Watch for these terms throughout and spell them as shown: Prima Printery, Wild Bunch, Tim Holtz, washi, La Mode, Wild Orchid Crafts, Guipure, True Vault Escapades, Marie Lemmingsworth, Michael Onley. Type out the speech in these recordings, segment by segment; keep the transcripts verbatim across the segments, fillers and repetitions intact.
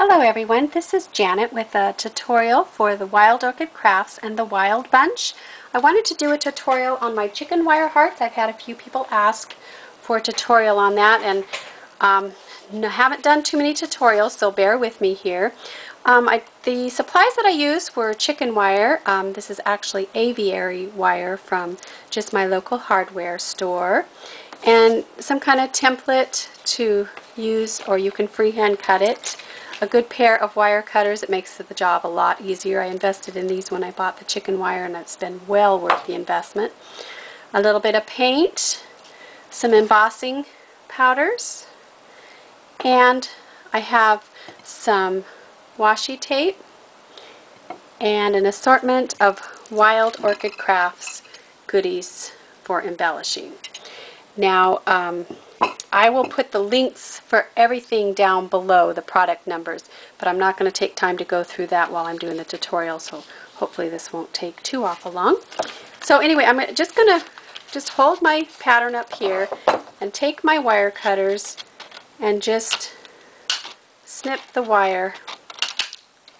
Hello everyone, this is Janet with a tutorial for the Wild Orchid Crafts and the Wild Bunch. I wanted to do a tutorial on my chicken wire hearts. I've had a few people ask for a tutorial on that, and um, I haven't done too many tutorials, so bear with me here. Um, I, the supplies that I used were chicken wire. Um, this is actually aviary wire from just my local hardware store, and some kind of template to use, or you can freehand cut it. A good pair of wire cutters. It makes the job a lot easier. I invested in these when I bought the chicken wire, and it's been well worth the investment. A little bit of paint, some embossing powders, and I have some washi tape and an assortment of Wild Orchid Crafts goodies for embellishing. Now, um, I will put the links for everything down below, the product numbers, but I'm not going to take time to go through that while I'm doing the tutorial, so hopefully this won't take too awful long. So anyway, I'm just going to just hold my pattern up here and take my wire cutters and just snip the wire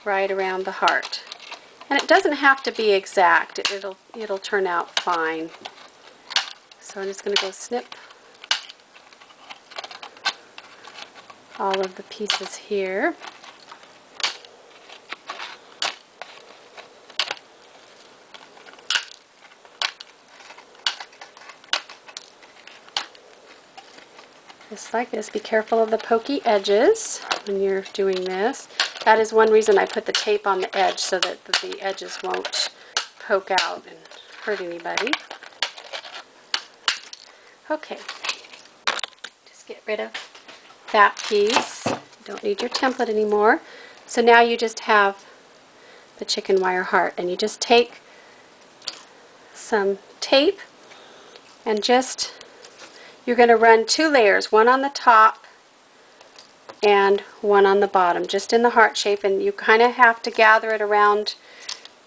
right around the heart. And it doesn't have to be exact. It'll, it'll turn out fine. So I'm just going to go snip all of the pieces here. Just like this. Be careful of the pokey edges when you're doing this. That is one reason I put the tape on the edge, so that the edges won't poke out and hurt anybody. Okay, just get rid of that piece. You don't need your template anymore. So now you just have the chicken wire heart, and you just take some tape and just, you're going to run two layers, one on the top and one on the bottom, just in the heart shape, and you kind of have to gather it around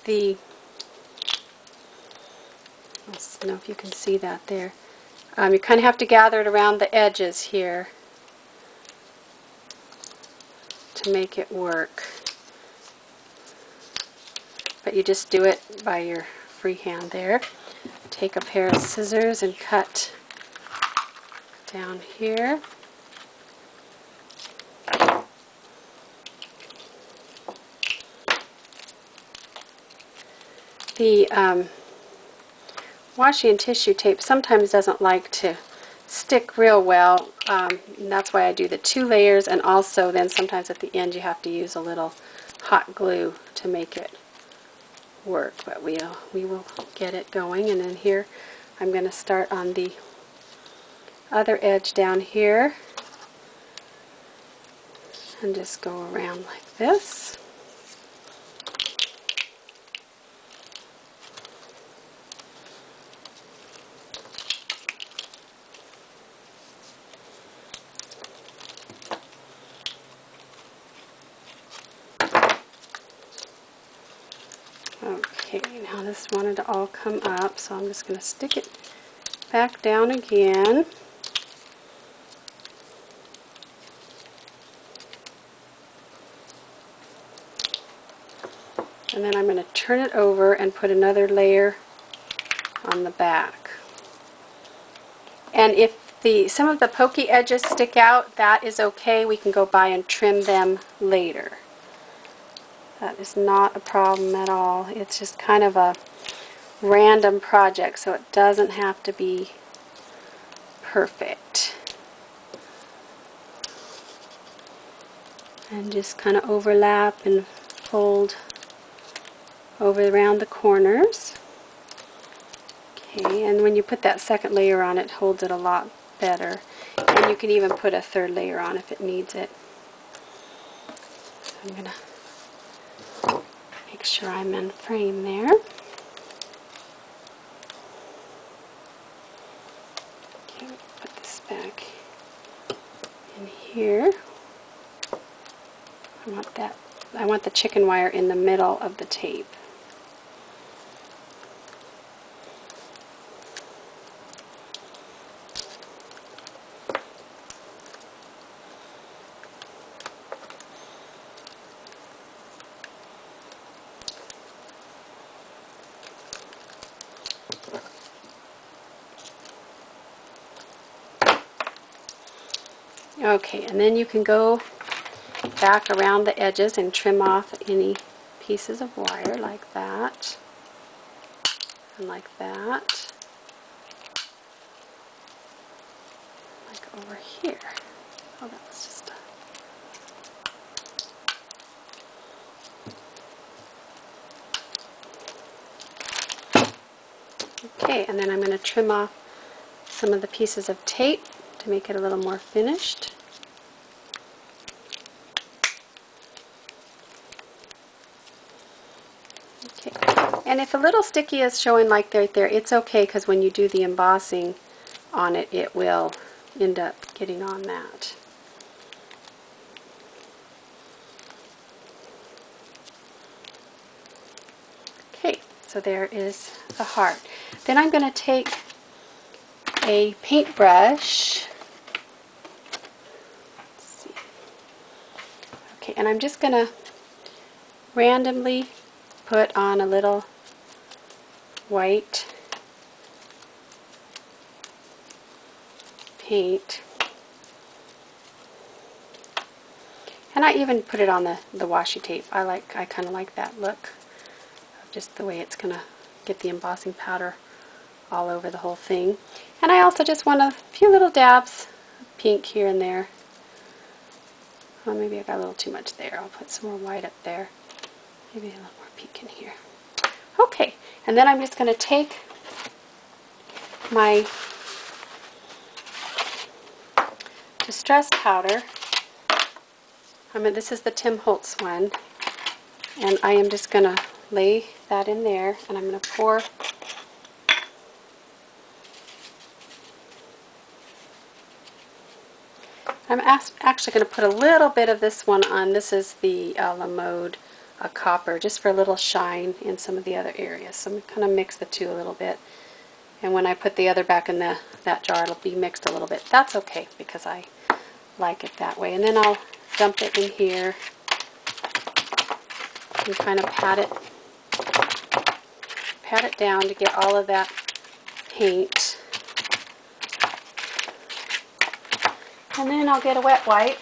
the, I don't know if you can see that there, um, you kind of have to gather it around the edges here to make it work, but you just do it by your free hand there. Take a pair of scissors and cut down here. The um, washi and tissue tape sometimes doesn't like to stick real well, um, and that's why I do the two layers, and also then sometimes at the end you have to use a little hot glue to make it work, but we'll, we will get it going. And then here I'm going to start on the other edge down here and just go around like this. Now this wanted to all come up, so I'm just going to stick it back down again. And then I'm going to turn it over and put another layer on the back. And if the some of the pokey edges stick out, that is okay. We can go by and trim them later. That is not a problem at all. It's just kind of a random project, so it doesn't have to be perfect. And just kind of overlap and fold over around the corners. Okay, and when you put that second layer on, it holds it a lot better. And you can even put a third layer on if it needs it. So I'm gonna make sure I'm in frame there. Okay, put this back in here. I want that. I want the chicken wire in the middle of the tape. Okay, and then you can go back around the edges and trim off any pieces of wire like that, and like that, like over here. Oh, that was just a Okay, and then I'm going to trim off some of the pieces of tape to make it a little more finished. Okay, and if a little sticky is showing like right there, it's okay, because when you do the embossing on it, it will end up getting on that. Okay, so there is the heart. Then I'm going to take a paintbrush. Let's see. Okay, and I'm just going to randomly put on a little white paint. And I even put it on the, the washi tape. I like, I kind of like that look, just the way it's going to get the embossing powder all over the whole thing. And I also just want a few little dabs of pink here and there. Well, maybe I got a little too much there. I'll put some more white up there. Maybe a little more pink in here. Okay, and then I'm just going to take my distress powder. I mean, this is the Tim Holtz one. And I am just going to lay that in there, and I'm going to pour I'm actually going to put a little bit of this one on. This is the uh, La Mode uh, copper, just for a little shine in some of the other areas. So I'm going to kind of mix the two a little bit, and when I put the other back in the that jar, it'll be mixed a little bit. That's okay, because I like it that way. And then I'll dump it in here and kind of pat it pat it down to get all of that paint. And then I'll get a wet wipe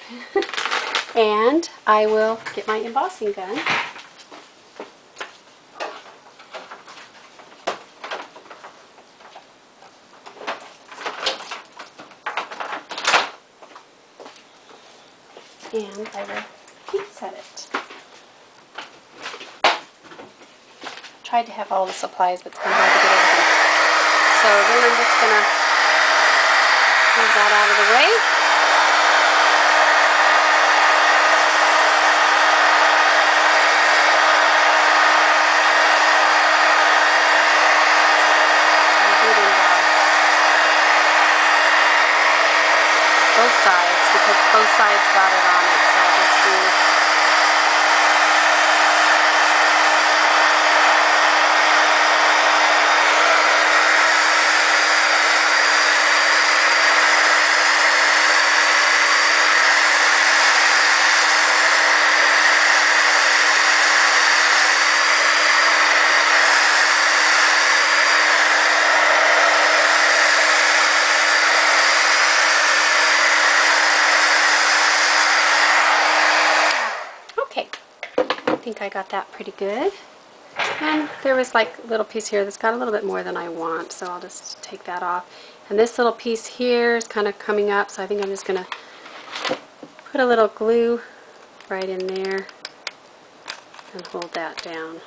and I will get my embossing gun. And I will heat set it. Tried to have all the supplies, but it's been hard to get everything. So then I'm just going to move that out of the way. I did emboss both sides, because both sides got it on it, so I'll just do I got that pretty good, and there was like a little piece here that's got a little bit more than I want, so I'll just take that off. And this little piece here is kind of coming up, so I think I'm just going to put a little glue right in there and hold that down.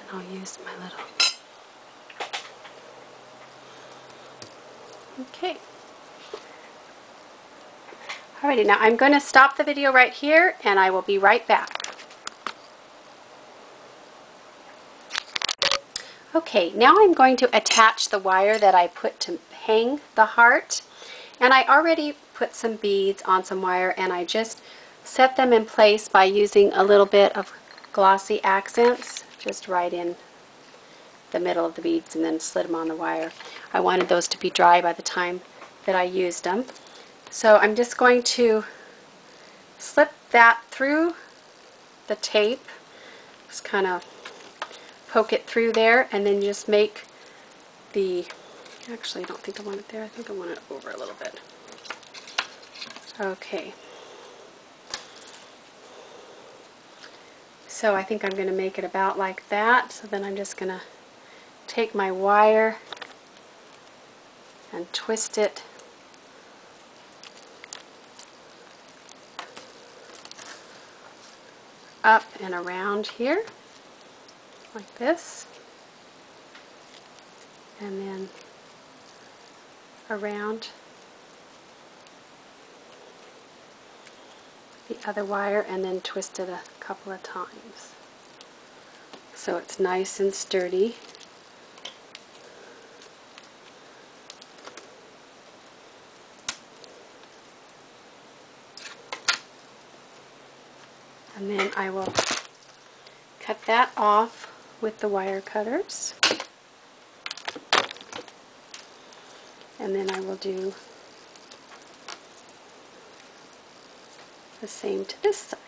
And I'll use my little... Okay. Alrighty, now I'm going to stop the video right here, and I will be right back. Okay, now I'm going to attach the wire that I put to hang the heart. And I already put some beads on some wire, and I just set them in place by using a little bit of glossy accents, just right in the middle of the beads, and then slid them on the wire. I wanted those to be dry by the time that I used them. So I'm just going to slip that through the tape, just kind of poke it through there, and then just make the, actually I don't think I want it there, I think I want it over a little bit. Okay. So I think I'm going to make it about like that. So then I'm just going to take my wire and twist it. Up and around here, like this, and then around the other wire, and then twist it a couple of times so it's nice and sturdy. And then I will cut that off with the wire cutters. And then I will do the same to this side.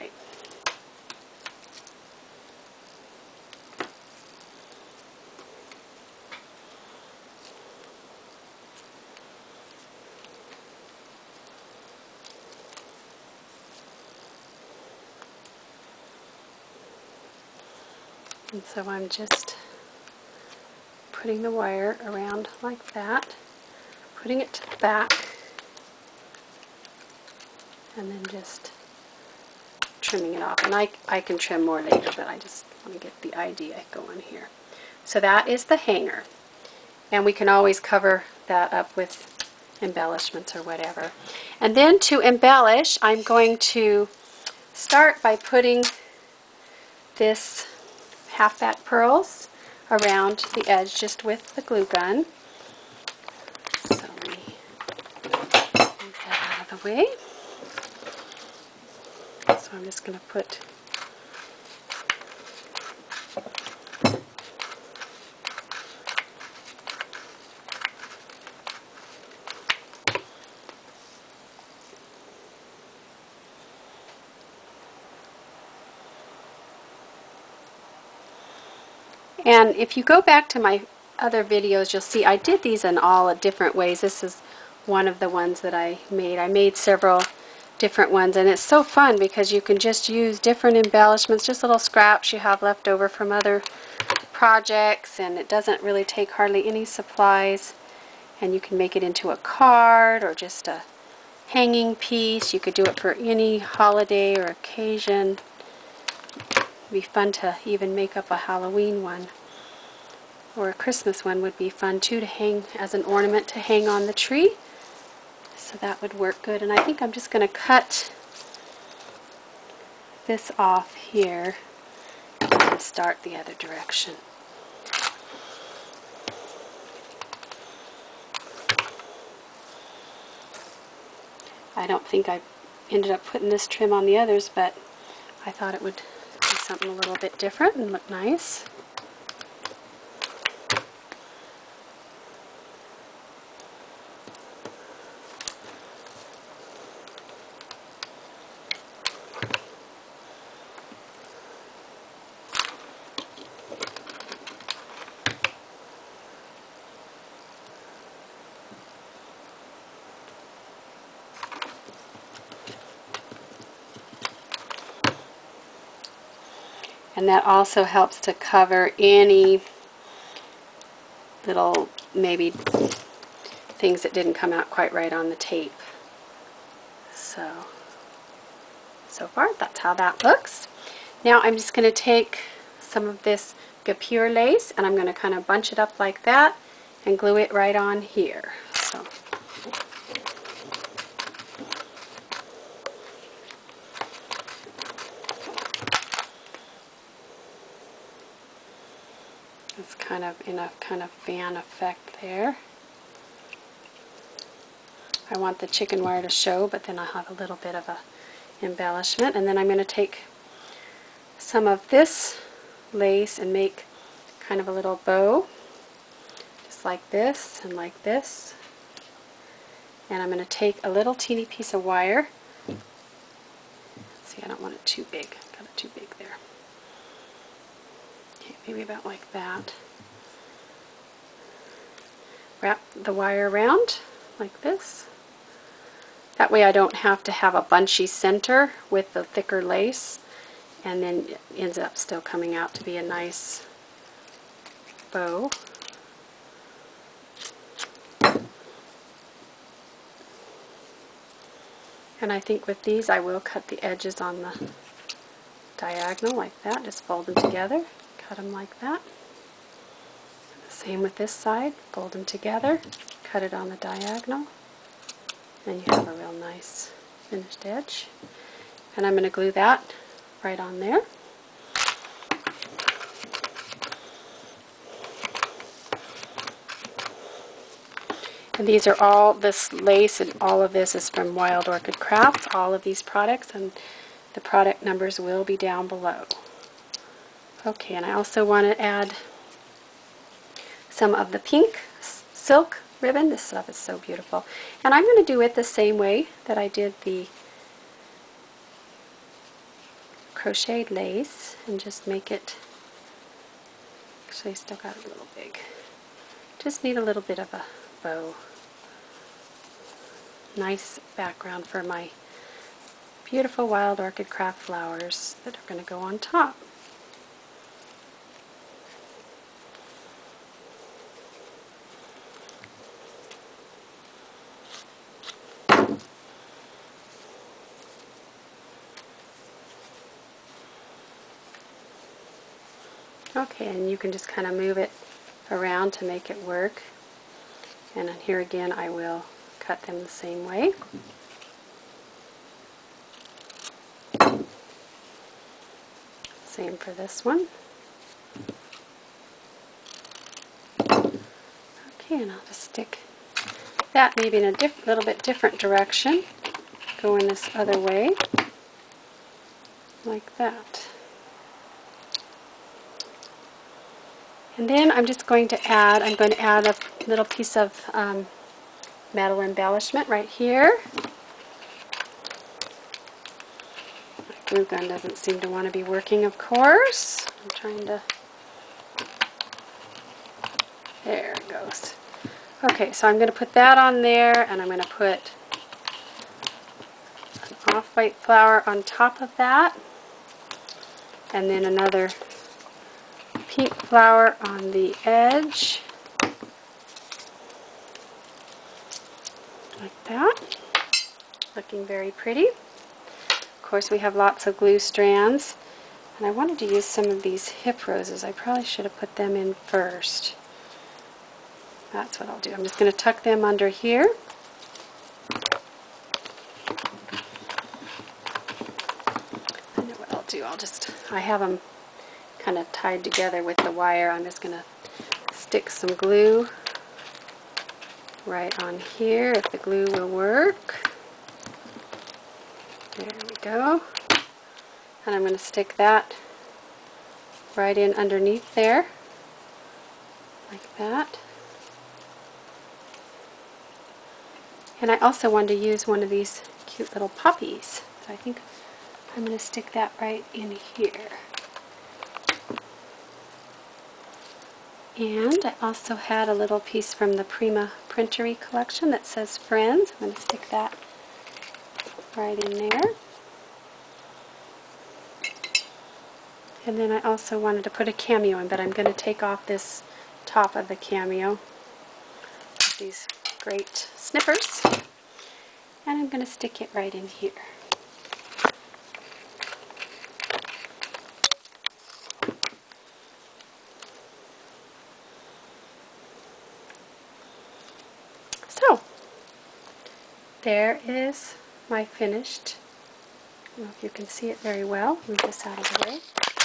And so I'm just putting the wire around like that, putting it to the back, and then just trimming it off. And I, I can trim more later, but I just want to get the idea going here. So that is the hanger. And we can always cover that up with embellishments or whatever. And then to embellish, I'm going to start by putting this halfback pearls around the edge just with the glue gun. So let me move that out of the way. So I'm just going to put And if you go back to my other videos, you'll see I did these in all different ways. This is one of the ones that I made. I made several different ones, and it's so fun because you can just use different embellishments, just little scraps you have left over from other projects, and it doesn't really take hardly any supplies. And you can make it into a card or just a hanging piece. You could do it for any holiday or occasion. It'd be fun to even make up a Halloween one. Or a Christmas one would be fun too, to hang as an ornament to hang on the tree. So that would work good. And I think I'm just going to cut this off here and start the other direction. I don't think I ended up putting this trim on the others, but I thought it would do something a little bit different and look nice. And that also helps to cover any little, maybe, things that didn't come out quite right on the tape. So, so far that's how that looks. Now I'm just going to take some of this Guipure lace and I'm going to kind of bunch it up like that and glue it right on here. So. It's kind of in a kind of fan effect there. I want the chicken wire to show, but then I have a little bit of a embellishment. And then I'm going to take some of this lace and make kind of a little bow, just like this and like this. And I'm going to take a little teeny piece of wire. See, I don't want it too big. Got it too big there. Maybe about like that. wrap the wire around like this. That way I don't have to have a bunchy center with the thicker lace, and then it ends up still coming out to be a nice bow. And I think with these I will cut the edges on the diagonal like that, just fold them together, cut them like that. Same with this side, fold them together, cut it on the diagonal, and you have a real nice finished edge. And I'm going to glue that right on there. And these are all, this lace and all of this is from Wild Orchid Crafts, all of these products, and the product numbers will be down below. Okay, and I also want to add some of the pink silk ribbon. This stuff is so beautiful. And I'm going to do it the same way that I did the crocheted lace, and just make it, actually still got it a little big, just need a little bit of a bow. Nice background for my beautiful Wild Orchid Craft flowers that are going to go on top. Okay, and you can just kind of move it around to make it work. And here again, I will cut them the same way. Same for this one. Okay, and I'll just stick that maybe in a diff- little bit different direction, going this other way, like that. And then I'm just going to add, I'm going to add a little piece of um, metal embellishment right here. My glue gun doesn't seem to want to be working, of course. I'm trying to, there it goes. Okay, so I'm going to put that on there, and I'm going to put an off-white flower on top of that, and then another pink flower on the edge, like that, looking very pretty. Of course, we have lots of glue strands, and I wanted to use some of these hip roses. I probably should have put them in first. That's what I'll do. I'm just going to tuck them under here. I know what I'll do. I'll just, I have them kind of tied together with the wire. I'm just going to stick some glue right on here, if the glue will work. There we go. And I'm going to stick that right in underneath there, like that. And I also wanted to use one of these cute little poppies. So I think I'm going to stick that right in here. And I also had a little piece from the Prima Printery collection that says Friends. I'm going to stick that right in there. And then I also wanted to put a cameo in, but I'm going to take off this top of the cameo with these great snippers. And I'm going to stick it right in here. There is my finished, I don't know if you can see it very well, move this out of the way.